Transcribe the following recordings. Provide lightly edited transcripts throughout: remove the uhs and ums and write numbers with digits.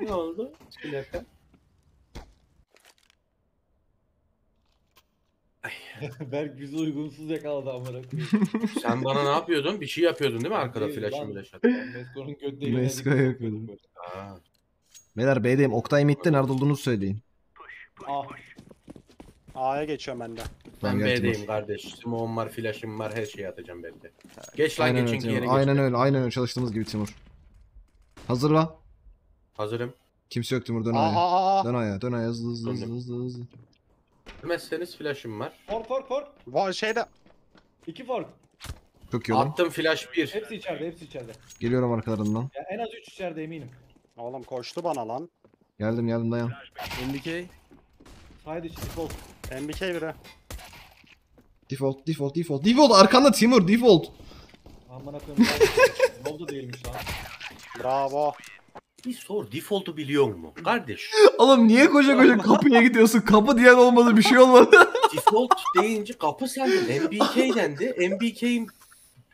Ne oldu? Plaka. Berk bizi uygunsuz yakaladı amına koyayım. Sen bana ne yapıyordun? Bir şey yapıyordun değil mi arkada flash'ı flash attı? Mesko'nun göt deliğine. Mesko'ya yapıyordum. Ha. Beyler B'deyim. Oktay mid'de nerede olduğunuzu söyleyin. A. A'ya geçiyorum ben de. Ben B'deyim kardeş. Smoke'um var, flash'ım var, her şeyi atacağım B'de. Geç lan geçin ki yere geç. Aynen öyle, aynen öyle çalıştığımız gibi Timur. Hazır lan. Hazırım. Kimse yok Timur, dön ayağa. Dön ayağa, dön ayağa, hızlı hızlı hızlı hızlı. Ölmezseniz flash'ım var. Fork. Var şeyde. 2 fork. Çok iyi oğlum. Attım flash 1. Hepsi içeride. Geliyorum arkalarından. Ya en az 3 içeride eminim. Oğlum koştu bana lan. Geldim dayan. MBK. Haydi default. MBK bire. Default. Arkanda Timur default. Amına koyayım. Oldu değilmiş lan. Bravo. Bir sor, default'u biliyor mu kardeş? Oğlum niye koca kapıya gidiyorsun? Kapı diyen olmadı, bir şey olmadı. Default deyince kapı sendin. MBK dendi. MBK'im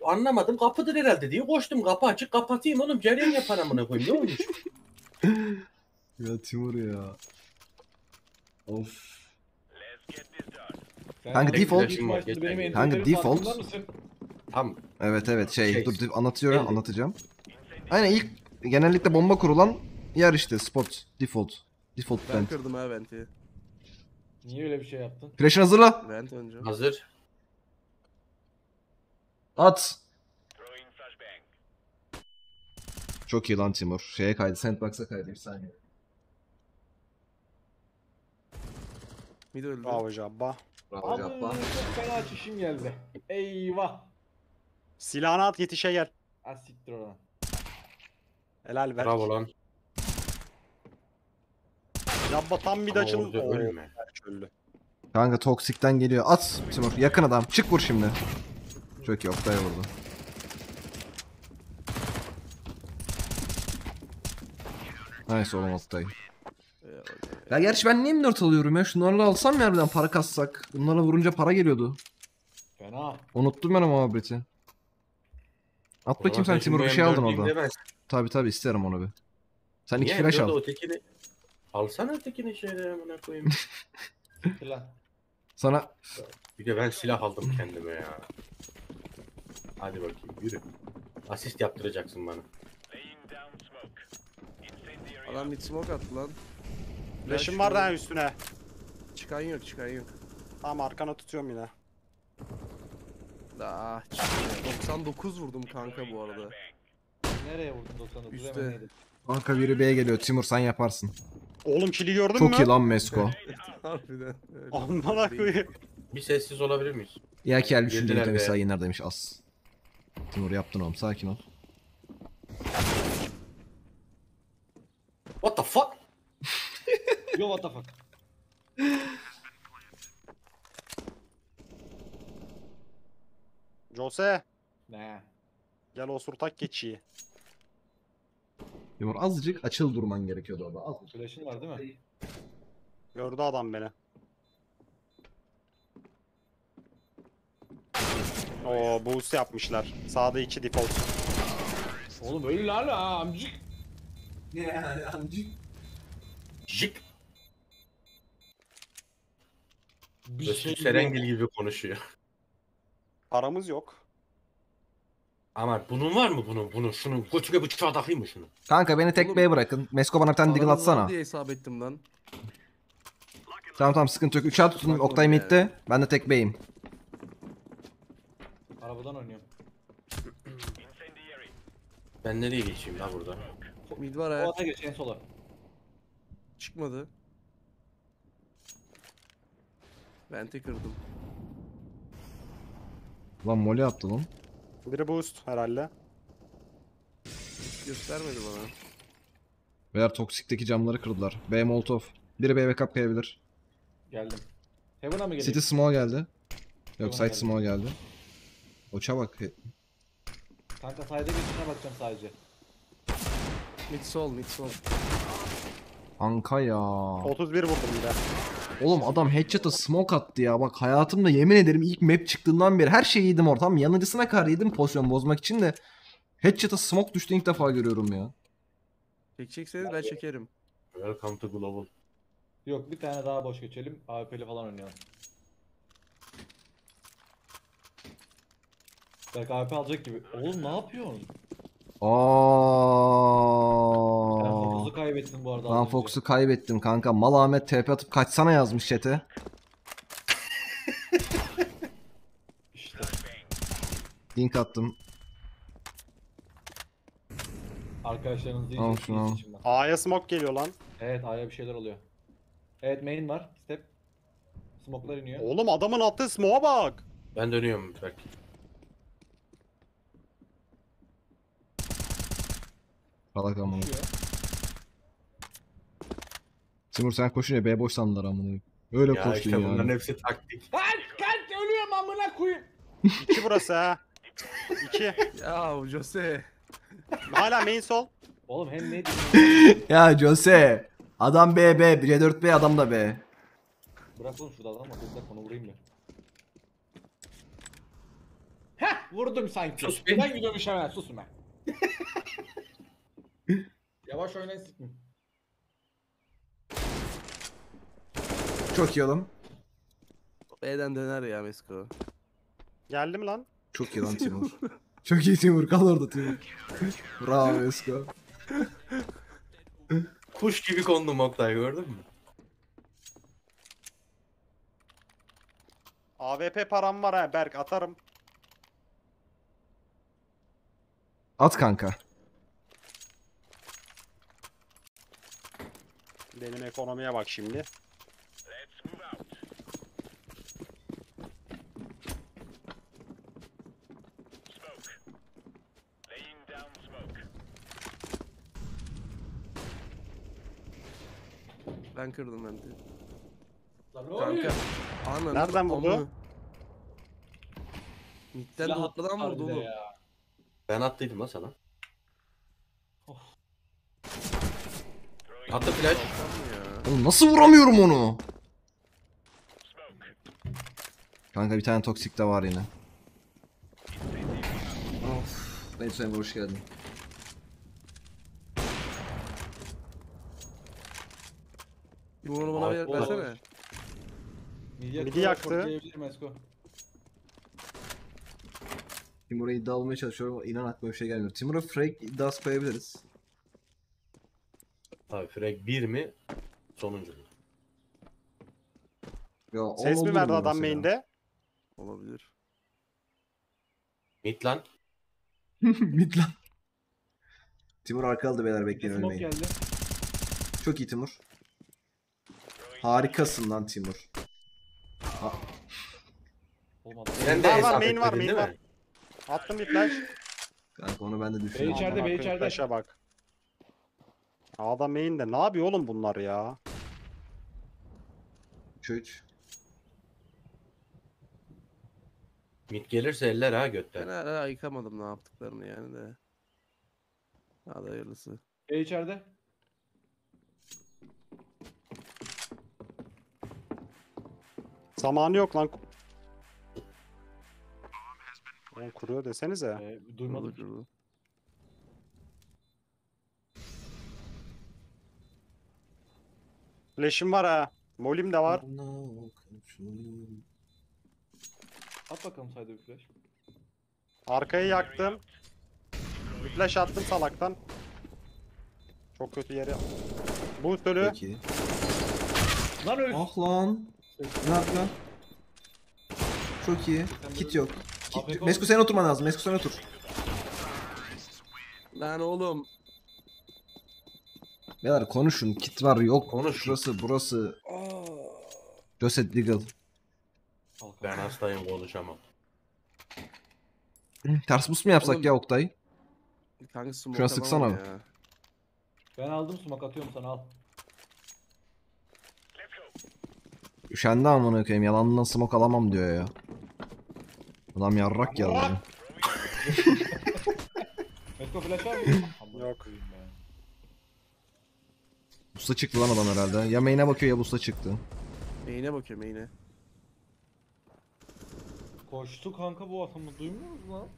anlamadım, kapıdır herhalde diye koştum, kapı açık, kapatayım oğlum. Cereyan yapar amına koyayım, ne olmuş? Ya Timur ya. Of. Kanka default. Kanka default. Tam. Evet şey dur anlatıyorum, anlatacağım. Aynen ilk genellikle bomba kurulan yer işte spot default. Default ben vent. Kırdım ha venti. Niye öyle bir şey yaptın? Flash'ını hazırla. Vent önce. Hazır. At. Çok iyi lan Timur. Şeye kaydı, sandbox'a kaydı, bir saniye. Bravo Jabba. Çok fena açışım geldi. Eyvah. Silahını at, yetişe gel. Asiktir oradan. Helal ver. Bravo lan. Jabba tam bir daçın. Ölme. Kanka toksikten geliyor. At Timur. Yakın adam. Çık vur şimdi. Çok iyi. Oktay vurdu. Nice oğlum Oktay. Ya gerçi ben niye M4 alıyorum ya? Şunlarla alsam ya birden para kassak. Bunlara vurunca para geliyordu. Fena. Unuttum ben o muhabbeti. At bakayım sen Timur, bir şey aldın orada. Tabi isterim onu bir. Sen niye? 2 flash al. Ötekini... Alsana ötekini şeyleri amına koyayım. Sana... Bir de ben silah aldım kendime ya. Hadi bakayım yürü. Asist yaptıracaksın bana. Adam bir smoke attı lan. Flash'ım var daha üstüne. Çıkan yok. Tamam arkana tutuyorum yine. Daha 99 vurdum kanka bu arada. Nereye vurdun 99? Üste. Kanka biri B'ye geliyor. Timur sen yaparsın. Oğlum kili gördün mü? Çok iyi lan Mesko. Harbiden. Amına koyayım. Bir sessiz olabilir miyiz? Ya ki el düşündüğünü de mesela yener demiş az. Timur yaptın oğlum, sakin ol. What the fuck? Yo what the fuck? Jose. Ne? Gel osurtak keçiyi. Timur azıcık açıl durman gerekiyordu orada. Az flash'ın var değil mi? Gördü adam beni. Oo boost yapmışlar. Sağda 2 default. Oğlum öyle hala amcık. Ne yani amcık? Jik. Öztürk Serengil gibi konuşuyor. Paramız yok. Ama bunun var mı bunun? Koçuya bıçağı takayım mı şunu? Kanka beni tek B'ye bırakın. Mesko bana bir tane diggle atsana. Diye hesap ettim lan. Tamam sıkıntı yok. 3'e tutun. Oktay mid'de. Ben de tek B'yim. Arabadan oynuyorum. Ben nereye geçeyim lan burada? Mid var ya. O ata geç en sola. Çıkmadı. Vent'i kırdım. Lan mole attı lan. Biri boost herhalde. Hiç göstermedi bana. Beyler toksikteki camları kırdılar. B Molotov. Biri B backup kayabilir. Geldim. Heaven'a mı geldi? City small geldi. Yok site small geldi. Oça bak. Kanka side'e geçişine bakacağım sadece. Mid sol. Anka ya. 31 vurdum bir daha. Oğlum adam headshot'a smoke attı ya. Bak hayatımda yemin ederim ilk map çıktığından beri her şeyi yedim orada. Tam yanıcısına kar yedim pozisyon bozmak için de. Headshot'a smoke düştü ilk defa görüyorum ya. Çekecekseniz ben çekerim. Welcome to Global. Yok, bir tane daha boş geçelim. AWP'li falan oynayalım. Berk AWP alacak gibi. Oğlum ne yapıyorsun? Sen Fox'u kaybettin bu arada. Ben Fox'u kaybettim kanka. Mal Ahmet TP atıp kaçsana yazmış chat'e. İşte. Link attım. Arkadaşlarınızı izlediğiniz için ben. A'ya smoke geliyor lan. Evet, A'ya bir şeyler oluyor. Evet, main var. Step. Smoke'lar iniyor. Oğlum adamın attığı smoke'a bak. Ben dönüyorum bak. Salak amına. Timur sen koşunca B boş sandılar amına. Öyle ya koştun işte ya. Ya bunların hepsi taktik. Kaç ölüyorum amına koyayım. 2 burası ha. 2. Ya Jose. Hala main sol. Oğlum hem ne diyorsun? Ya Jose. Adam B, B. C4 B, adam da B. Bırak oğlum şurada adam var. Bir dakika onu vurayım ya. Heh vurdum sanki. Sus ben gidiyorum hemen. Susun ben. Yavaş oynayın sikmim. Çok iyi oğlum. B'den döner ya Mesko. Geldi mi lan? Çok iyi lan Timur. Çok iyi Timur, kal orada Timur. Bravo Mesko. Kuş gibi kondum Oktay, gördün mü? AWP param var ha Berk, atarım. At kanka. Benim ekonomiye bak şimdi. Ben kırdım ben de. Kanka. Anladım. Nereden vurdu? Midden atladan vurdu oğlum. Ben attıydım lan sana. Hatta flash. Oğlum nasıl vuramıyorum onu? Kanka bir tane toksik de var yine. Of. Neyse hoş geldin. Bunu bana ver, versene. Midi yaktı. Timur'a iddia olmaya çalışıyorum. İnan aklıma bir şey gelmiyor. Timur'a frag iddiası koyabiliriz. Abi frag 1 mi? Sonuncu mu? Ya, ses mi verdi adam main'de? Olabilir. Mid lan. Mid lan. Timur arkaldı beyler, bekleyin ölmeyin. Çok iyi Timur. Harikasın lan Timur. Olmadı. Sende var, main var, main var. Attım bir flash. Kanka onu ben de düşündüm. Bey içeride, bey içeride. Flash'a bak. Adam main'de. Ne yapıyor oğlum bunlar ya? 3-3. Mid gelirse eller ha götten. Ben hala yıkamadım ne yaptıklarını yani de. Hadi hayırlısı. Bey içeride. Zamanı yok lan. Lan kuruyor desenize. Duymadık. Flash'im var ha. Molim de var. At bakalım sayda bir flash. Arkayı yaktım. Bir flash attım salaktan. Çok kötü yeri. Bu ölü. Peki. Lan öl. Ah lan. Ne yap lan? Çok iyi. Kit yok. Kit... Mesko sen oturman lazım. Mesko sen otur. Lan oğlum. Beyler konuşun. Kit var yok. Konuş. Şurası burası. Joseph Diggle. Ben hastayım, konuşamam. Ters bus mu yapsak oğlum ya Oktay? Şuna sıksana abi. Ben aldım sumak, atıyorum sana al. Üşendi amına koyayım, yalandan smoke alamam diyor ya. Adam yarrak ya lan. Mesko flash var mı? Yok. Busta çıktı lan adam herhalde. Ya main'e bakıyor ya busta çıktı. Main'e bakıyor, main'e. Koştu kanka bu adamı, duymuyor musun lan?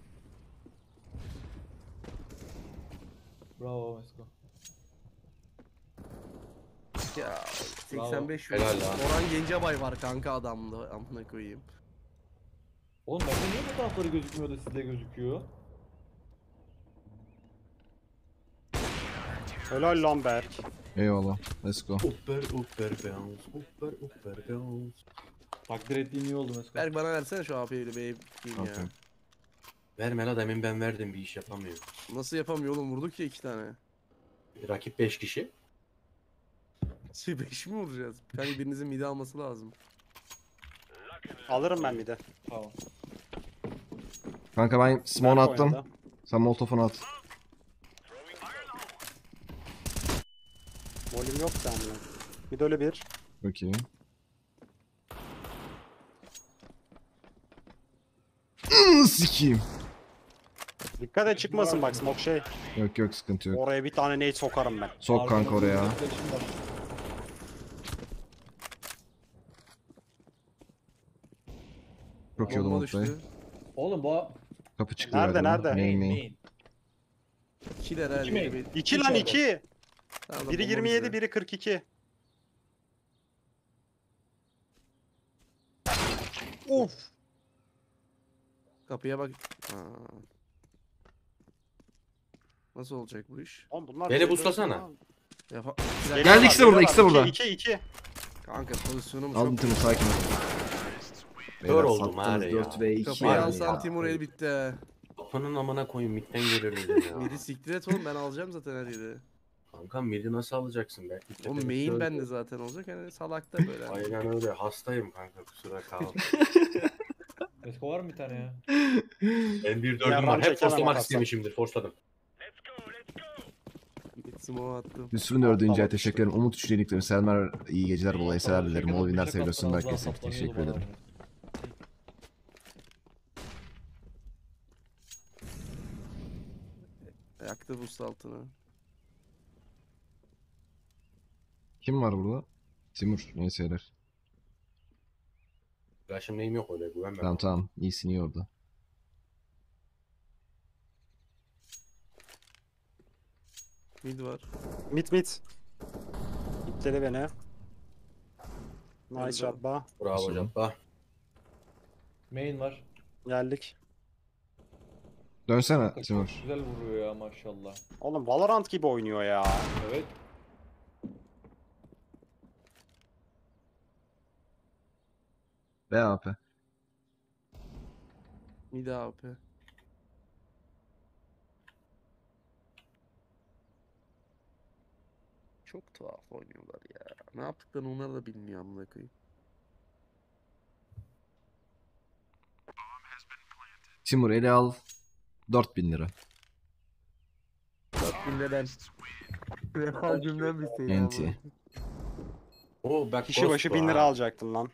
Bravo Mesko. ya. 85 vurdu. Orhan Gencebay var kanka adamda. Amına koyayım. Oğlum bende niye bu tarafları gözükmüyor da sizde gözüküyor? Helal lan Berk. Eyvallah. Let's go. Upper bounce. Takdir ettiğin iyi oldu mesela. Berk bana versene şu AP'yi de beyim ya. Verme la, demin ben verdim, bir iş yapamıyor. Nasıl yapamıyor oğlum, vurduk ya 2 tane. Rakip 5 kişi. 5 mi vuracağız? Yani birinizin mide alması lazım. Alırım ben mide. Tamam. Kanka ben smoke attım. Oyunda. Sen molotofunu at. Molum yok sende. Bir de öyle bir. Okey. Sikiyim. Dikkat et çıkmasın bak smoke şey. Yok yok, sıkıntı yok. Oraya bir tane nade sokarım ben. Sok Arka kanka oraya. Çok iyi oldu Mutlu. Oğlum bu... Kapı çıktı. Nerede? Neyin? 2 lira. 2 lan 2. Biri 27, biri 42. Of. Kapıya bak. Aa. Nasıl olacak bu iş? Beni buslasana. Geldi, ikisi de burada. 2. Kanka pozisyonum aldım, çok... Aldım, sakin ol. Kör oldum hâle ya. Kapıyı alsam Timur el bitti. Kafanın amana koyun, midden görürüm ya. Midi siktir et oğlum, ben alacağım zaten her yeri. Kankam midi nasıl alacaksın be? Oğlum main bende zaten olacak yani, salakta böyle. Aynen öyle, hastayım kanka, kusura kalma. Esko var mı bir tane ya? Ben 1-4'üm var. Hep forslamak istemişimdir. Forsladım. Hüsrün 4. teşekkür ederim. Umut 3. yeniklerim. Selmer iyi geceler. Dolayı selam dilerim. Oğlu binler seviyorsun. Belki teşekkür ederim. Yaktı boost altını. Kim var burada? Timur. Neyse yeler. Yaşım neyim yok öyle, güvenmem. Tamam iyisin, iyi orada. Mid var. Mid. İtledi beni. Nice Jabba. Bravo Jabba. Main var. Geldik. Dönsene Timur. Güzel vuruyor ya maşallah. Oğlum Valorant gibi oynuyor ya. Evet. B AP. Mid AP. Çok tuhaf oynuyorlar ya. Ne yaptıklarını onlar da bilmiyor amına koyayım. Timur ele al. 4000 lira. 4000 liradan. Refal cümlem bir şey ya. Oo bak, kişi başı 1000 lira alacaktım lan.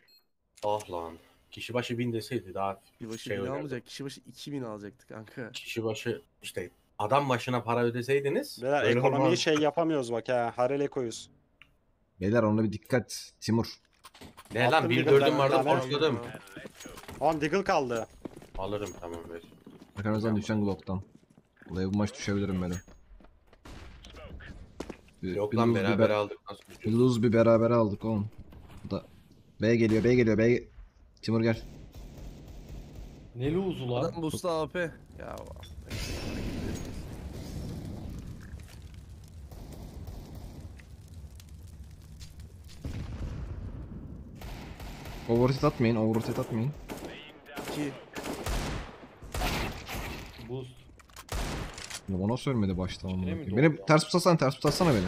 Ah lan. Kişi başı 1000 deseydi daha şey olacak. Kişi başı 2000 alacaktık kanka. Kişi başı işte adam başına para ödeseydiniz. Beyler ekonomiyi olmaz. Şey yapamıyoruz bak ha. Harele koyuz. Beyler ona bir dikkat Timur. Ne attım lan, bir dördüm vardı forsladım. Tamam diggle kaldı. Alırım tamam ver. Arkanızdan düşen Glock'tan. Buraya bu maç düşebilirim benim. Yok lan beraber aldık. Nasıl bir beraber aldık oğlum. Bu da B geliyor. Timur gel. Ne lose'u lan? Adam boost'a AP. Ya bak. Overheat atmayın. 2. Boost. Bana söylemedi baştan. Beni ters tutatsana beni.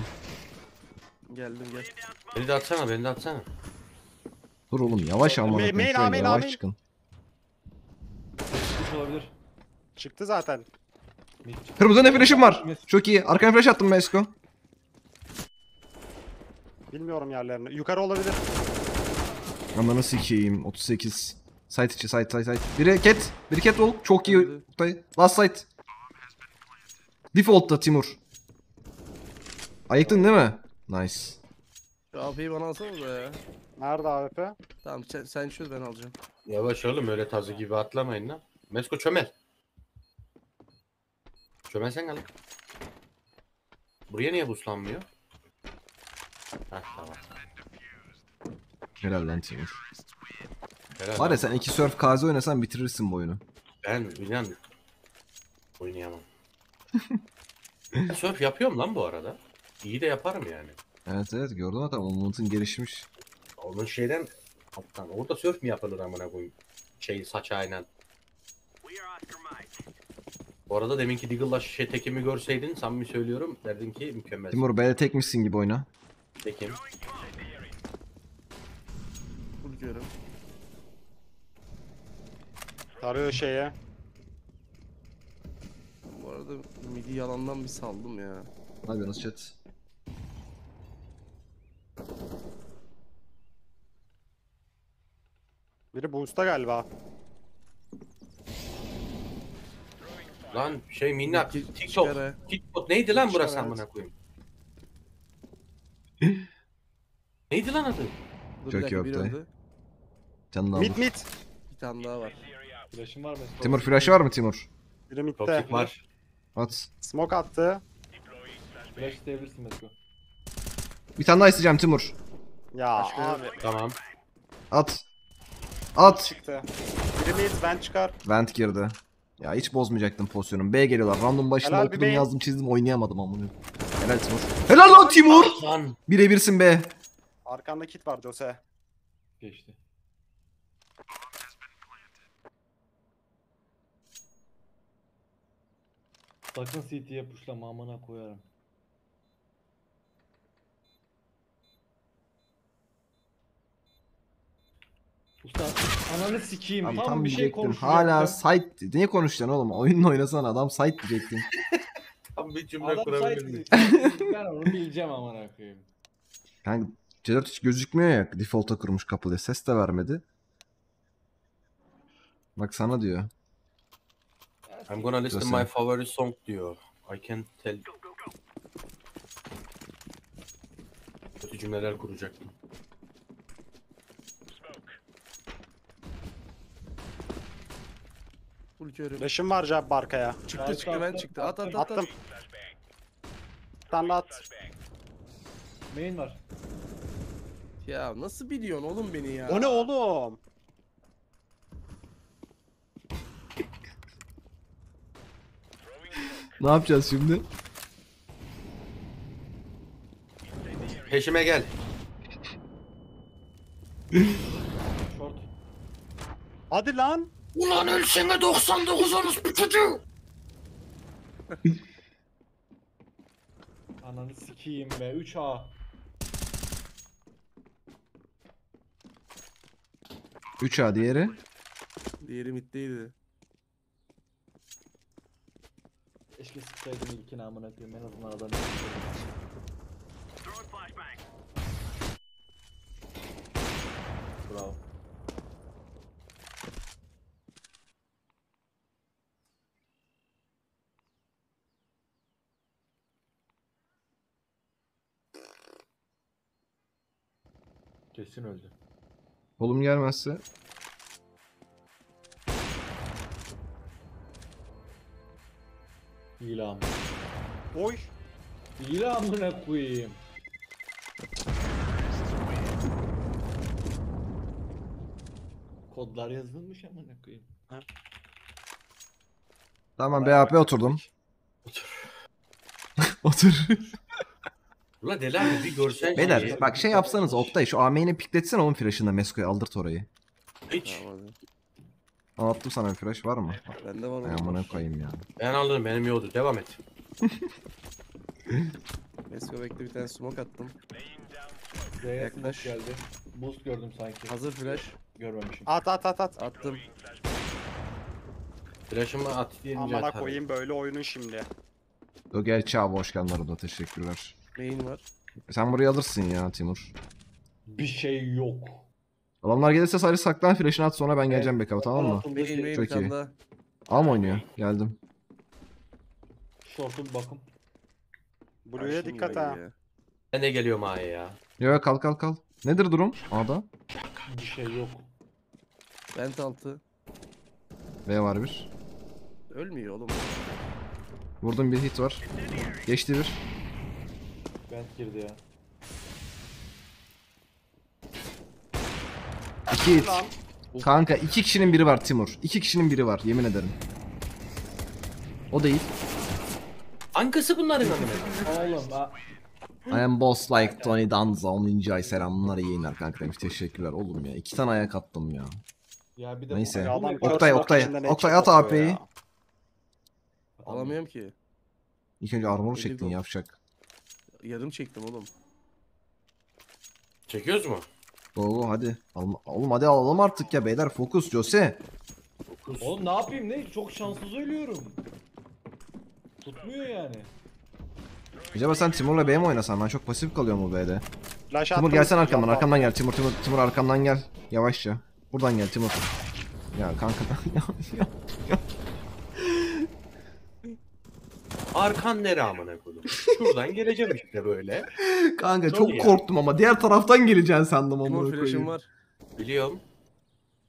Geldim. Beni de atsana. Dur oğlum yavaş ama. Yavaş çıkın. Olabilir. Çıktı zaten. Kırmızı ne flash'ım var. Çok iyi. Arkana flash attım Mesko. Bilmiyorum yerlerini. Yukarı olabilir. Ananı sikeyim. 38. Site içi site. Biri cat ol. Çok iyi. Last site. Default'ta Timur. Ayıktın değil mi? Nice. AWP'yi bana alsanız ya. Nerede AWP? Tamam sen şut, ben alacağım. Yavaş oğlum, öyle tazı gibi atlamayın lan. Mesko çömel. Çömel sen gel. Buraya niye buslanmıyor? Tamam. Herhalde Timur. Var ya sen 2 surf kazi oynasan bitirirsin bu oyunu. Ben inan oynayamam. Surf yapıyorum lan bu arada. İyi de yaparım yani. Evet evet gördüm hatta Umut'un gelişmiş. Onun şeyden alttan orada surf mi yapılır amına koyayım? Şey saç aynen. Bu arada deminki Diggle'la şişe tekimi görseydin samimi söylüyorum derdin ki mükemmel. Timur böyle tekmişsin gibi oyna. Tekim. Buluyorum. Tarıyor şeye. Bu arada midi yalandan bir saldım ya. Hadi nasıl chat? Biri boost'ta galiba. Lan şey minnak. TikTok. TikTok neydi lan burası amına koyayım? Neydi lan adı? Çok iyi oldu. Mit. Bir tane daha var. Flash'ın var mı? Timur flash'ı var mı Timur? Biri mid'de. Var. At. Smoke attı. Flash devirsin mesela. Bir tane daha isteyeceğim Timur. Ya abi. Tamam. At. At. Çıktı. Biri mid, vent çıkar. Vent girdi. Ya hiç bozmayacaktım pozisyonumu. B geliyorlar. Random başında okudum, yazdım, çizdim, oynayamadım ama bunu. Helal Timur. Helal lan Timur. Birebirsin be. Arkanda kit var Jose. Geçti. Sakın CT'ye pushlama amına koyarım. Usta ananı sikiyim tam bir şey konuşuyor. Hala site niye konuşuyorsun oğlum? Oyunla oynasana adam site diyecektin. Tam bir cümle kurabilirim. Ben onu bileceğim amına koyayım. Kanka C4 hiç gözükmüyor ya. Default'a kurmuş kapıda. Ses de vermedi. Bak sana diyor. I'm gonna listen to my favorite song diyor. I can tell. Kötü cümleler kuracaktım. Leşim var cevap barkaya. Çıktı ben çıktı. At. Attım. Tam at. Main var. Ya nasıl biliyorsun oğlum beni ya? O ne oğlum? Ne yapacağız şimdi? Peşime gel. Short. Hadi lan. Ulan ölsene 99 olmuş bu çocuğu. Ananı sikiyim be 3A. 3A diğeri. Diğeri middeydi. Keşke sıksaydım ilkini amına koyayım en azından adam. Bravo. Kesin öldü. Oğlum gelmezse. İlan. Oy. İlanına koyayım. Kodlar yazılmış ama ne koyayım. Ha? Tamam BAP oturdum. Otur. Otur. Ulan deli abi bir görsen. Beyler şey bak şey yapsanız Oktay şu AM'ini pikletsene onun flash'ında Mesko'yu aldırt orayı. Hiç. Anlattım sana bir flash var mı? Bende var. Ben bunu koyayım ya. Ben alırım benim yoldu devam et. Mesko bekle bir tane smoke attım. Yaklaş geldi. Boost gördüm sanki. Hazır flash görmemişim. At. Attım. Flash'ımı at diye atar. Amana koyayım böyle oyunun şimdi. Dogel Çağ başkanlara da teşekkürler. Neyin var? Sen burayı alırsın ya Timur. Bir şey yok. Adamlar gelirse sadece saklan flash'ını at sonra ben geleceğim backup'a tamam mı? Çok iyi. Alm oynuyor. Geldim. Short'un bakım. Blue'ya dikkat ha. Ben de geliyorum A'ya ya. Yo kal. Nedir durum A'da? Bir şey yok. Vent altı. B var bir. Ölmüyor oğlum. Vurdum bir hit var. Geçti bir. Vent girdi ya. Git. Kanka iki kişinin biri var Timur. İki kişinin biri var yemin ederim. O değil. Ankası bunların amına. Oğlum bak. I am boss like Tony Danza 10. ay selamlar iyi yayınlar kanka demiş. Teşekkürler oğlum ya. 2 tane ayak attım ya. Ya bir de neyse. Oktay at AP'yi. Alamıyorum ki. İlk önce armoru çektin yapacak. Yarım çektim oğlum. Çekiyoruz mu? Oo hadi. Oğlum hadi alalım artık ya beyler. Fokus Jose. Fokus. Oğlum ne yapayım ne? Çok şanssız ölüyorum. Tutmuyor yani. Acaba sen Timur'la B'ye mi oynasan? Ben çok pasif kalıyorum bu B'de. Timur gelsen arkamdan. Arkamdan gel Timur. Timur arkamdan gel. Yavaşça. Buradan gel Timur. Ya kanka. Arkan nere amına koydum? Şuradan geleceğim işte böyle. Kanka çok korktum ama diğer taraftan geleceğin sandım amına koyayım. Timur flash'im var. Biliyorum.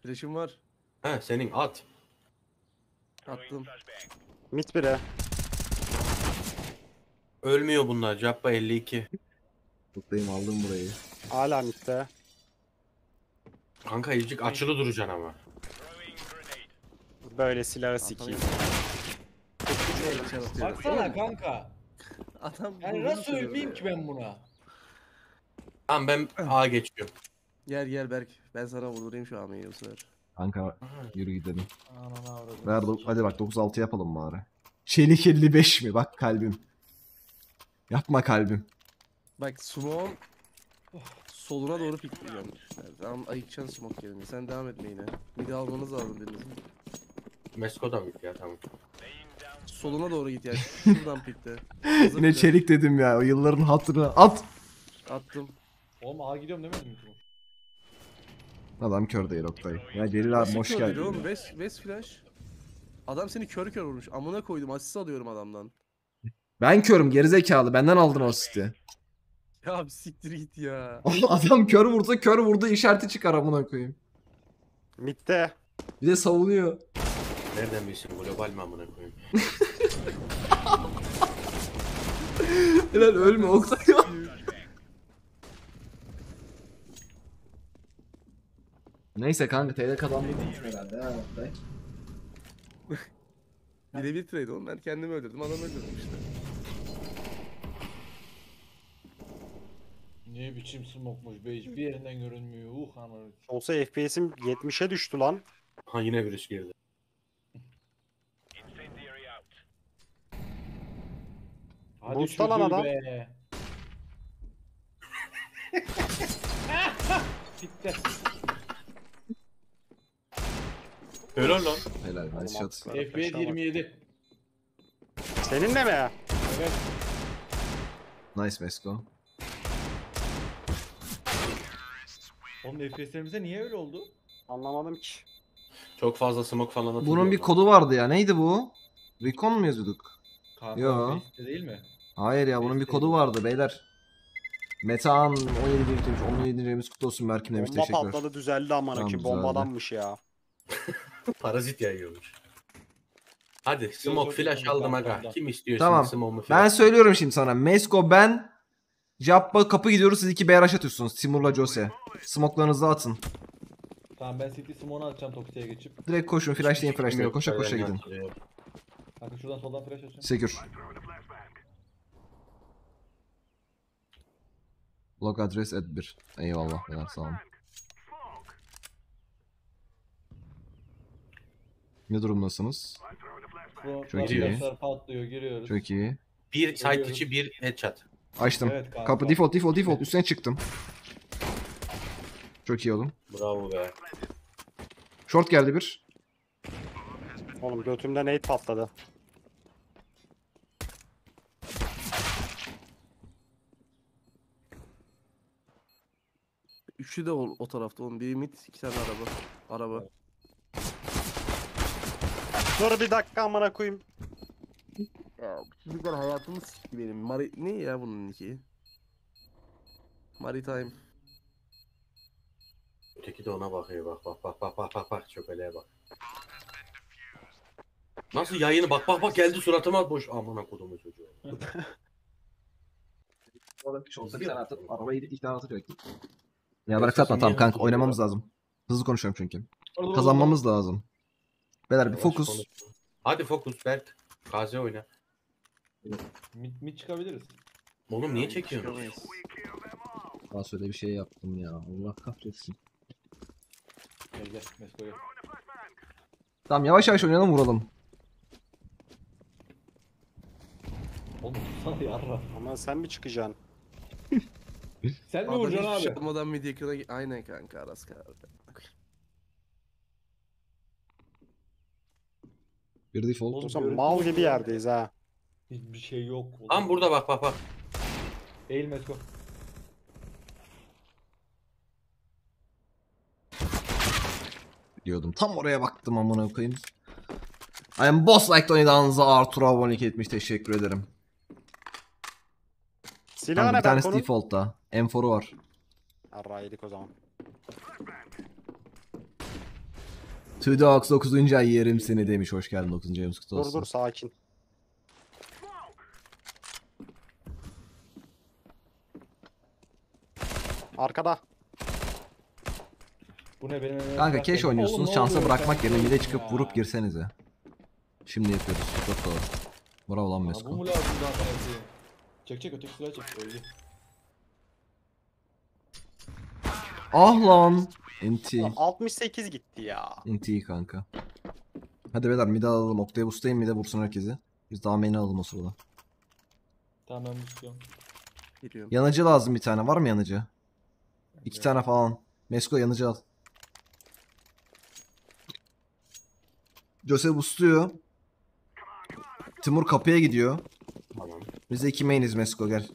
Flash'im var. He senin at. Attım. Mit bire. Ölmüyor bunlar. Jappa 52. Tutayım aldım burayı. Hala mitte. Kanka evcik açılı duracaksın ama. Böyle silahı sikeyim. Baksana kanka. Adam yani nasıl ölmeyeyim ki ben buna? Tamam ben A geçiyorum. Gel Berk. Ben sana vurdurayım şu AM'yi o sefer. Kanka yürü gidelim. Ver, hadi bak 9-6 yapalım bari. Çelik 55 mi? Bak kalbim. Yapma kalbim. Bak smoke soluna doğru pikliyorum. Tamam ayıkacaksın smoke gelini. Sen devam etme yine. Bir de almanız lazım birinizin. Mesko'da mı ya tamam. Soluna doğru git ya. Şuradan pikle. Ne çelik dedim ya. O yılların hatırına at. Attım. Oğlum ağa gidiyorum demedim mi? Adam kör değil Oktay. Ya Celil abi hoş geldin. West flash. Adam seni kör kör vurmuş. Amına koydum asist alıyorum adamdan. Ben körüm gerizekalı. Benden aldın o siti. Ya bir siktir git ya. Adam kör vurdu işareti çıkar amına koyayım. Mitte. Bir de savunuyor. Nereden bilsin global mi amına koyayım? Helal ölme Oktay. Neyse kanka TL kazanmayı değilmiş herhalde ha Oktay. Birebir trade oğlum ben kendimi öldürdüm adam öldürdüm işte. Ne biçim smokmuş be hiçbir yerinden görünmüyor anır. Olsa FPS'im 70'e düştü lan. Ha yine bir iş girdi. Boost'ta lan adam. Bitti. Helal lan. Helal nice shot. FB 27. Seninle mi ya? Evet. Nice Mesko. Oğlum FPS'lerimize niye öyle oldu? Anlamadım ki. Çok fazla smoke falan atılıyor. Bunun bir kodu vardı ya neydi bu? Recon mu yazıyorduk? Yo. Değil mi? Hayır ya bunun bir kodu vardı beyler. Metehan 17 demiş. 17. ayımız kutlu olsun Berk'im demiş teşekkürler. Bomba patladı düzeldi amına ki bombadanmış ya. Parazit yayıyormuş. Hadi smoke flash aldım aga. Kim istiyor tamam. Şimdi smoke'u flash? Ben söylüyorum şimdi sana. Mesko ben Jappa kapı gidiyoruz siz 2 BRH atıyorsunuz. Timur'la Jose. Smoke'larınızı atın. Tamam ben City Smoke'u atacağım Toki'ye geçip. Direkt koşun flashlayın flashlayın. Koşa koşa gidin. Bakın şuradan soldan flash açın. Secure. Log adres et 1. Eyvallah beyler sağ olun. Ne durumdasınız? Çok iyi. Patlıyor, giriyoruz. Çok iyi. Bir site içi bir headshot. Açtım. Evet, kapı default üstüne çıktım. Çok iyi oğlum. Bravo be. Short geldi bir. Oğlum götümde nade patladı. Üçü de o tarafta oğlum. Biri mid, 2 tane araba. Evet. Dur bir dakika amına koyayım. Ya bu kadar hayatımı sikti benim. Ne ya bunun iki? Maritime. Öteki de ona bakıyor bak çöpeleye bak. Nasıl yayını bak geldi suratıma boş amına kodumu çocuğu. Orada bir şey olsa bir tane atıp arabayı iki tane atacak. Ya bırak satma tamam kanka oynamamız lazım. Hızlı konuşuyorum çünkü. Kazanmamız lazım. Beyler bir fokus. Hadi fokus Berk. Gazi oyna. Mid çıkabiliriz. Oğlum niye çekiyorsun? Az öyle bir şey yaptım ya. Allah kahretsin. Gel gel. Tamam yavaş yavaş oynayalım, vuralım. Oğlum sana yarra. Aman sen mi çıkacaksın? Sen mi vuracaksın abi? Şapmadan midiyekine... Aynen kanka aras karardı. Bir default. Oğlum mal gibi yerdeyiz ha. Hiçbir şey yok. Lan burada bak bak bak. Eğil Mesko. Diyordum. Tam oraya baktım amına koyayım. I am boss like Tony'danza Arthur'a abone etmiş, teşekkür ederim. Silahı ne? Bir tanesi default'ta. M4'u var. Arra yedik o zaman. Tüdox 9. ay yerim seni demiş. Hoş geldin 9. ayımız kutlu olsun. Dur dur sakin. Arkada. Bu ne benim? Kanka keş oynuyorsunuz. Oğlum, şansa bırakmak yerine bir de çıkıp ya, vurup girsenize. Şimdi yapıyoruz. Çok doğru. Bravo lan Mesko. Bu mu lazım zaten? Çek çek öteki silah çek. Öldü. Ah lan. NT. 68 gitti ya. NT kanka. Hadi beyler mide alalım. Oktay boostayım, mide vursun herkesi. Biz daha main'i alalım o sırada. Tamam ben boostayım. Yanıcı lazım bir tane. Var mı yanıcı? İki tane falan. Mesko yanıcı al. Jose boostluyor. Timur kapıya gidiyor. Tamam. Bize iki mainiz Mesko gel.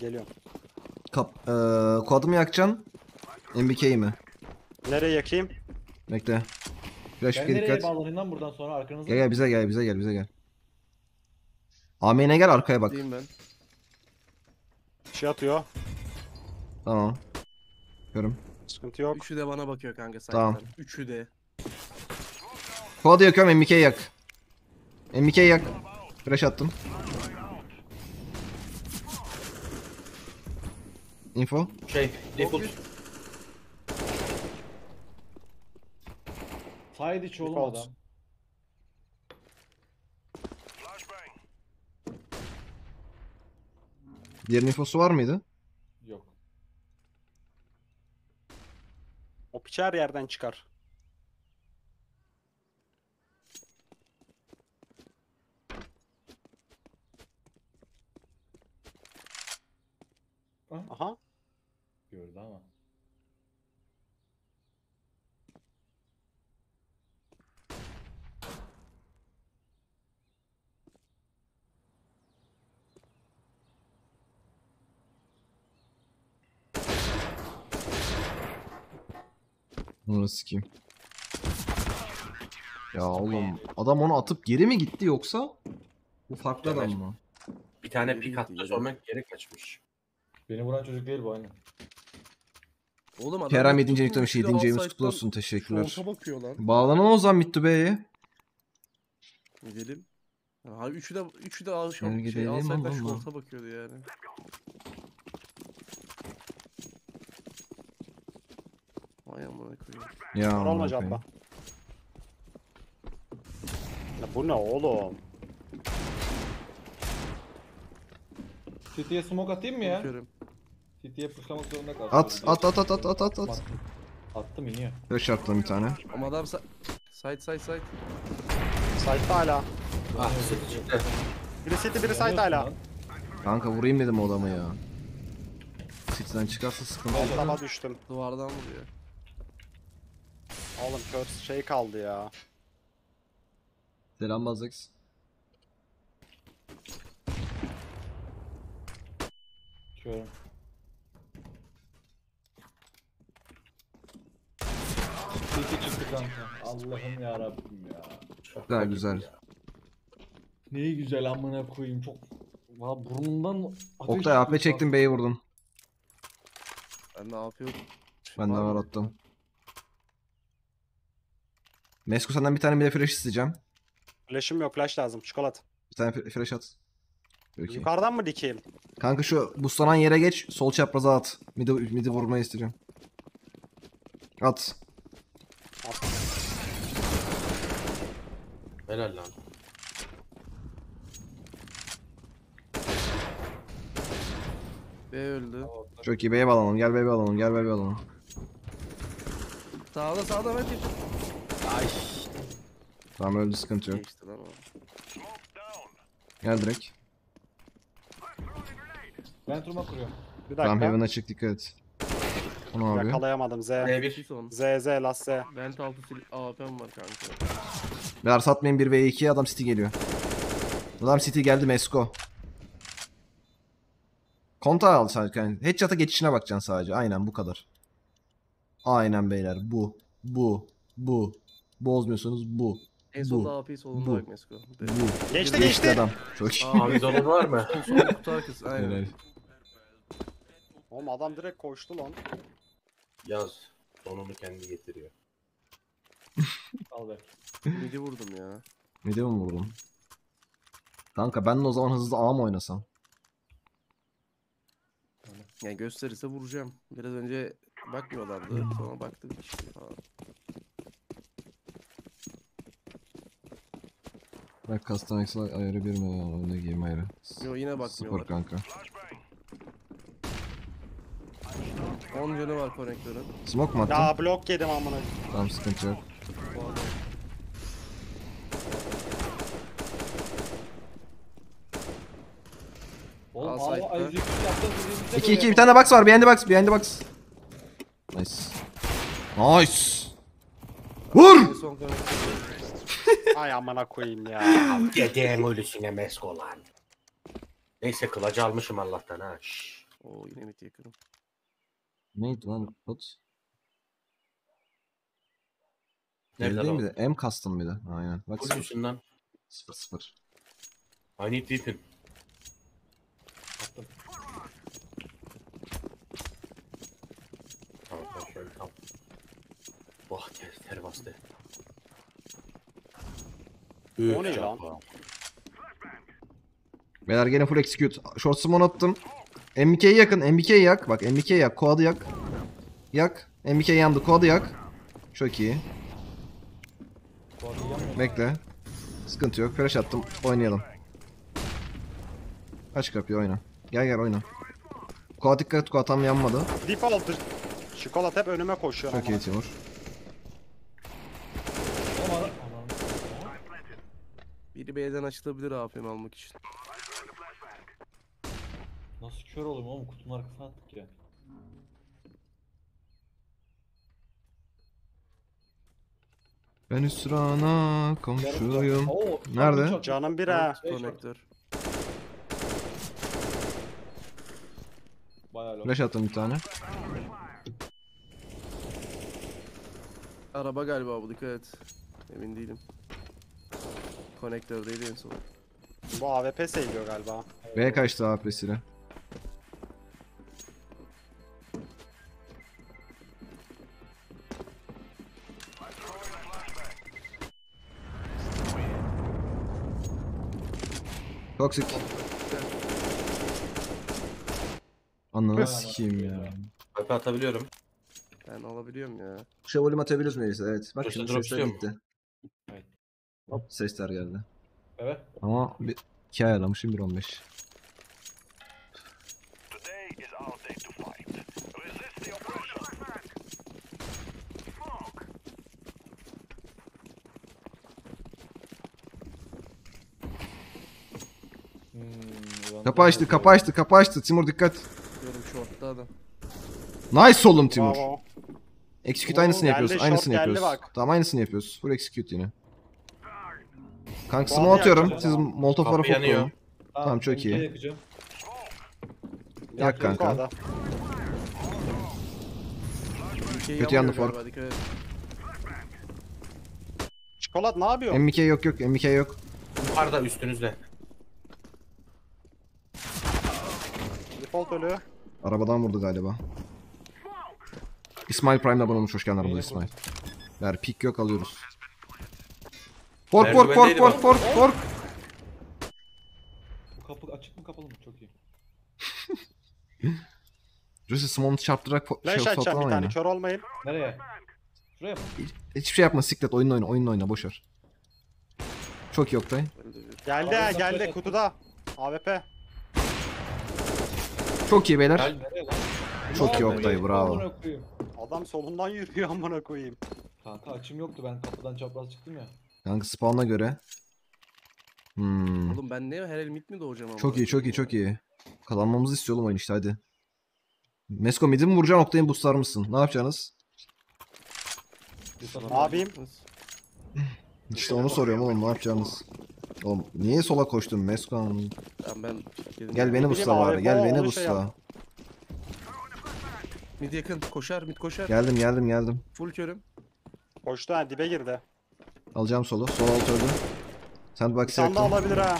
Geliyorum. Kuad'ı mı yakacaksın? MBK'yi mi? Nereye yakayım? Bekle. Flash ben nereye bağlanayım lan buradan sonra arkanızda? Gel bize gel bize gel bize gel. AMN'e gel arkaya bak. Ben. Şey atıyor. Tamam. Görüm. Sıkıntı yok. Üçü de bana bakıyor kanka sen. Tamam. Üçü de. Kuad'ı yakıyorum, MBK'yi yak. MBK'yi yak. Flash attım. Info. Şey, default. Saydı çolum adam. Diğerinin infosu var mıydı? Yok. O piç her yerden çıkar. Aha. Gördü ama. Bunu sikeyim. Ya oğlum adam onu atıp geri mi gitti yoksa? Bu farklı adam mı? Bir tane pik attı sonra geri kaçmış. Beni vuran çocuk değil bu aynı. Kerem 7. yüklemiş, 7. evimiz kutlu olsun, teşekkürler. Bağlanan o zaman Mittu Bey'e. Gidelim. Ha, üçü de alışan şey, alsaytlar şu orta bakıyordu yani. Vay amına koyayım. Ya amına koyayım. Ya bu ne oğlum? City'ye smoke atayım mı ya? City'ye fırlamak zorunda kaldım. At. Attım iniyor. Flash attım bir tane. Ama adam side. Side'da hala. Ah sıkıcı. Biri city biri side hala. Kanka vurayım dedim o adamı ya. City'den çıkarsa sıkıntı olur. Altına düştüm. Duvardan vuruyor. Oğlum kör şey kaldı ya. Selam Bazex. Görüm. Siti çıktı kanka. Allah'ım ya Rabbim ya. Çok daha güzel. Ya. Neyi güzel amına koyayım çok. Valla burnundan Oktay AP çektim B'yi vurdun. Ben de AP yok. Ben de var attım. Mesko senden bir tane bile flash isteyeceğim. Flash'ım yok, flash lazım. Çikolat. Bir tane flash at. Okay. Yukarıdan mı dikeyim? Kanka şu buslanan yere geç, sol çapraza at. Midi vurmayı istiyorum. At. At. Helal lan. B öldü. Çok iyi, B'ye bağlanalım. Gel B'ye bağlanalım. Gel B'ye bağlanalım. Sağda sağda hadi. Ay. Tamam öldü, sıkıntı yok. Gel direkt. Ben turma kuruyorum. Bir dakika. Tamam hemen açık, dikkat et. Onu abi. Yakalayamadım. Z. Z last Z. Vent altı AWP'm var kanka. Beyler satmayın, 1v2 adam City geliyor. Adam City geldi Mesko. Kontağı al sadece. Yani headshot'a geçişine bakacaksın sadece. Aynen bu kadar. Aynen beyler bu. Bu. Bozmuyorsunuz bu. En solda AWP solunda bak Mesko. Geçti adam. Çok iyi. Abi zonu var mı? Son kutu arkası aynen. Helal. Oğlum adam direkt koştu lan. Yaz. Sonunu kendi getiriyor. Al be. Midi vurdum ya. Midi mi vurdum? Kanka ben de o zaman hızlı A mı oynasam? Yani gösterirse vuracağım. Biraz önce bakmıyorlardı. Sonra baktık işte. Bak custom X ayarı 1 mi? Onda game ayarı. Yo yine bakmıyorlar. Spor kanka. 10 canı var konektörün. Smoke mu attın? Ya blok yedim amına. Tamam sıkıntı yok. Oğlum Allah 2-2 bir tane box var, behind the box. Nice. Vur! Ay amına koyayım ya. Dedem ölüsüne mesk olan. Neyse kılacı almışım Allah'tan ha. Oo yine mit yakınım. Neydi lan pot? Nerede mi de? M custom bir de. Aynen. Bak şundan. 0-0. I need weapon. Attım. Tamam şöyle tam. Vah ter bastı. O ne lan? Beyler gene full execute. Short smoke attım. MBK'yi yakın. MBK'yi yak. Bak MBK'yi yak. Koad'ı yak. Yak. MBK yandı. Koad'ı yak. Çok iyi. Bekle. Sıkıntı yok. Flash attım. Oynayalım. Aç kapıyı oyna. Gel oyna. Koad dikkat. Koad tam yanmadı. Default'tır. Çikolata hep önüme koşuyor. Çok iyi Timur. Biri B'den açılabilir AP'mi almak için. Nasıl kör olayım oğlum, kutunun arkasına attık ya. Ben Hüsran'a komşuyum. Nerede? Canım bir ha. Konektör. Flash attım bir tane. Araba galiba bu, dikkat et. Emin değilim. Konektördeydi en son. Bu AWP seviyor galiba. B'ye kaçtı AWP'siyle. Toksik. Ananı sikeyim ya. Bak atabiliyorum. Ben alabiliyorum ya. Şevolim atabiliyoruz muyuz? Evet. Bak şimdi sesler gitti. Evet. Hop sesler geldi. Evet. Ama bir 2 ayarlamışım 1.15. Kapı açtı. Timur dikkat. Nice oğlum Timur. Bravo. Execute aynısını yapıyoruz. Tamam aynısını yapıyoruz. Full execute yine. Kanka smoke atıyorum. Siz molotoflara fokuslayın. Tamam çok iyi. Yak kanka. Kötü yandı fork. Çikolat ne yapıyor? MK yok. MK yok. Arda üstünüzde. Ölü. Arabadan vurdu galiba. İsmail Prime'la abone olmuş, hoş geldin arabada İsmail. Ver pik yok, alıyoruz. Fork. Bu kapı açık mı kapalı mı? Çok iyi. Joseph Simon'u çarptırarak şey, bir tane kör olmayın. Nereye? Şuraya mı? Hiçbir şey yapma siklet, oyunla oyna, oyunla oyna, boşver. Çok iyi Oktay. Geldi ha, geldi kutuda. AWP. Çok iyi beyler. Gel, çok iyi Oktay, bravo. Adam solundan yürüyor amına koyayım. Kanka açım yoktu, ben kapıdan çapraz çıktım ya. Kanka spawn'a göre. Oğlum ben ne her el mid mi doğacağım ama. Çok iyi, çok iyi, çok iyi. Kazanmamızı istiyor oğlum oyun işte, hadi. Mesko mid'i mi vuracaksın Oktay'ın, boostlar mısın? Ne yapacaksınız? Abim. İşte onu soruyorum oğlum, ne yapacaksınız? Oğlum niye sola koştun Mesko? Ben gel beni busla bari, gel beni busla. Mid yakın, koşar, mid koşar. Geldim, geldim, geldim. Full körüm. Koştu ha, dibe girdi. Alacağım solu, sol alt öldü. Sandbox'ı yaktım. Sanda alabilir ha.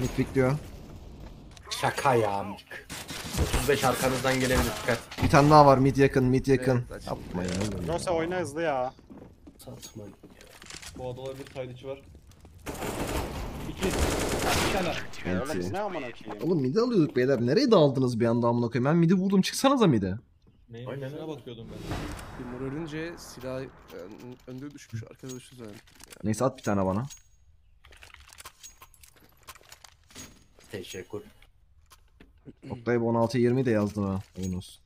Mid pikliyor. Şaka ya. 35 arkanızdan gelebilir, dikkat. Bir tane daha var, mid yakın, mid yakın. Evet, yapma ya. Yoksa oyna hızlı ya. Satmayın. Bu adalar bir saydıcı var. 2. Evet. Oğlum midi alıyorduk beyler, nereye daldınız bir anda amına koyayım? Ben midi vurdum, çıksanıza midi. Neye bakıyordum ben? Timur ölünce silah önde düşmüş, arkada düşmüş yani. Neyse at bir tane bana. Teşekkür. Oktay 16-20 de yazdım ha, oyun olsun.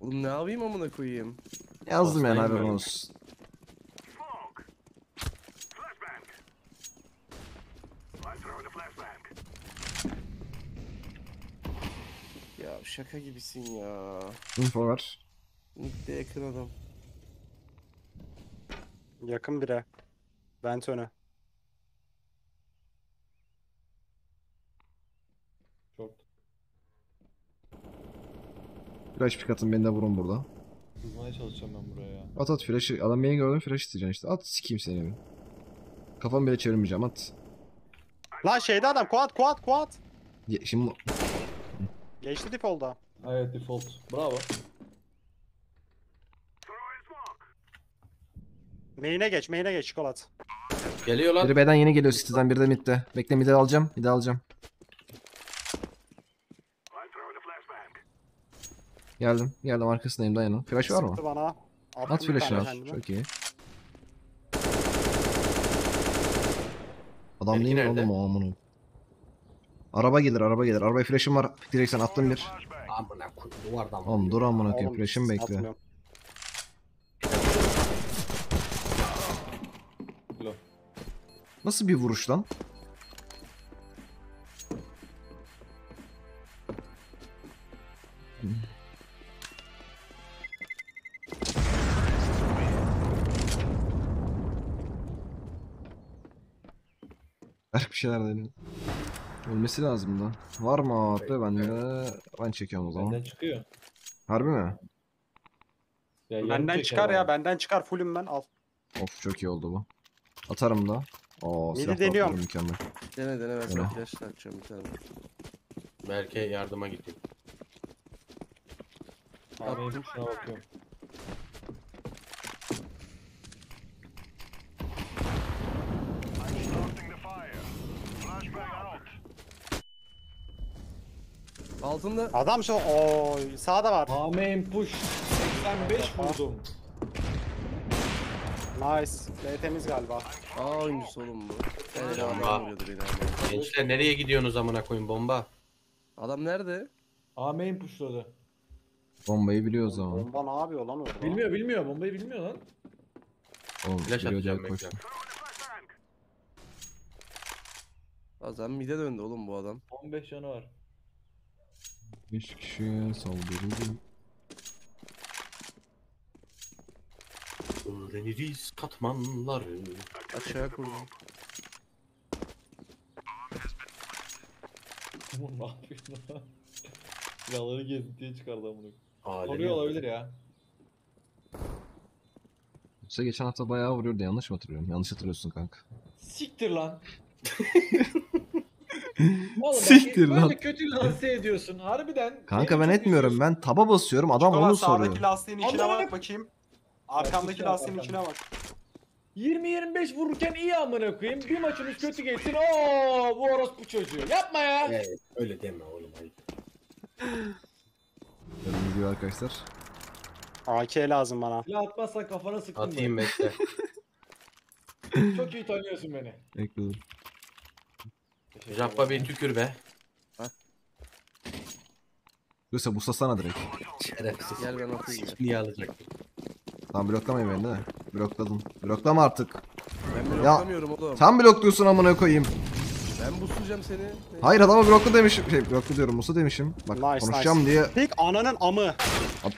Oğlum ne yapayım amına koyayım? Yazdım yani, haberin olsun. Ya şaka gibisin ya. Info var. Mid'de yakın adam. Yakın bire. Vent öne. Çok. Flash pick atın, beni de vurun burada. Vurmaya çalışacağım ben buraya ya. At at flash'ı, adam beni gördüm, flash isteyeceksin işte. At sikeyim seni. Kafamı bile çevirmeyeceğim, at. Lan şeyde adam, kuat kuat kuat. Şimdi... Geçti default'a. Evet default. Bravo. Main'e geç, main'e geç çikolat. Geliyor lan. Biri B'den yeni geliyor, City'den biri de mid'de. Bekle mid'i alacağım, mid'i alacağım. Geldim, geldim arkasındayım, dayanın. Flash var mı? Bana. At flash'ı at. Çok iyi. Adam neyine oğlum o amına. Araba gelir, araba gelir. Arabaya flash'im var. Direkt sen attın bir. Amına koyayım, duvardan. Oğlum dur amına koyayım, flash'im bekle. Nasıl bir vuruş lan? Berk bir şeyler deniyor. Ölmesi lazım da. Var mı abi? Ben de ben çekiyorum o zaman. Benden çıkıyor. Harbi mi? Ya, benden çıkar ya, benden çıkar, fullüm ben, al. Of çok iyi oldu bu. Atarım da. Oo, silah deniyorum. Mükemmel. Dene dene, ben arkadaşlar açacağım bir tane. Berk'e yardıma gideyim. Arayayım, şuna bakıyorum. Altında adam şu oy sağda var. Amen push. 85 vurdum. Nice. Temiz galiba. Aynı solum bu. Gençler nereye gidiyorsunuz amına koyun bomba? Adam nerede? Amen pushladı. Bombayı biliyoruz ama. Bomba ne yapıyor lan orada? Bilmiyor, bilmiyor. Bombayı bilmiyor lan. Oğlum flash atacağım bekle. Adam mide döndü oğlum bu adam. 15 canı var. 5 kişiye saldırıyorum. Öğreniriz katmanları. Aşağı kurulun. Aman ne yapıyorsun lan? Silahları gezintiye çıkardı amınık. Koruyor olabilir ya. Yoksa geçen hafta bayağı vuruyordu, yanlış mı hatırlıyorum? Yanlış hatırlıyorsun kanka. Siktir lan. Oğlum siktir lan. Böyle kötü lanse ediyorsun harbiden. Kanka ben etmiyorum istiyorsun. Ben taba basıyorum, adam onu soruyor. Sağdaki lastiğin içine bak bakayım. Arkamdaki lastiğin içine bak. 20-25 vururken iyi amına koyayım. Bir maçımız kötü geçsin. Oo bu orospu çocuğu. Yapma ya. Evet, öyle deme oğlum. Gördüğünüz gibi arkadaşlar. AK lazım bana. Silah atmazsan kafana sıkın. Atayım ben. Bekle. Çok iyi tanıyorsun beni. Ekledim. Jappa bir tükür be. Yoksa busta sana direkt. Şerefsiz. Gel ben atayım. Niye alacaktım? Tamam bloklamayın beni değil mi? Blokladın. Bloklama artık. Ben bloklamıyorum oğlum. Sen blokluyorsun amına koyayım. Ben buslayacağım seni. Hayır adama bloklu demişim. Şey bloklu diyorum, busta demişim. Bak nice, konuşacağım nice diye. Tek ananın amı.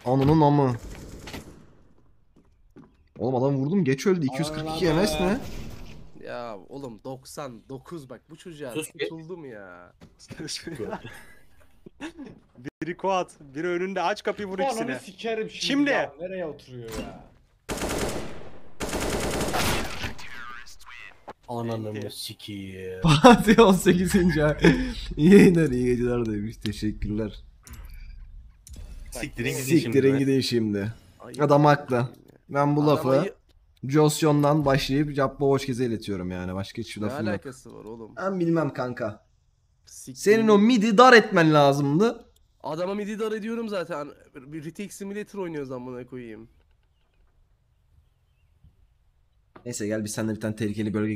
Ananın amı. Oğlum adam vurdum geç öldü. 242 MS ne? Ya oğlum 99 bak bu çocuğa tutuldum ya. Biri kuat, biri önünde aç kapıyı vur ikisine. Şimdi ya, nereye oturuyor ya? Ananı sikiyim. Fatih 18. İyi yayınlar, iyi geceler demiş. Teşekkürler. Siktirin gidin şimdi. Adam haklı. Ben bu lafı Josyon'dan başlayıp Jappa Hoşgez'e iletiyorum yani. Başka hiçbir lafım yok. Ne alakası var oğlum? Ben bilmem kanka. Senin o midi dar etmen lazımdı. Adama midi dar ediyorum zaten. Bir Retake Simulator oynuyoruz amına koyayım. Neyse gel biz seninle bir tane tehlikeli bölge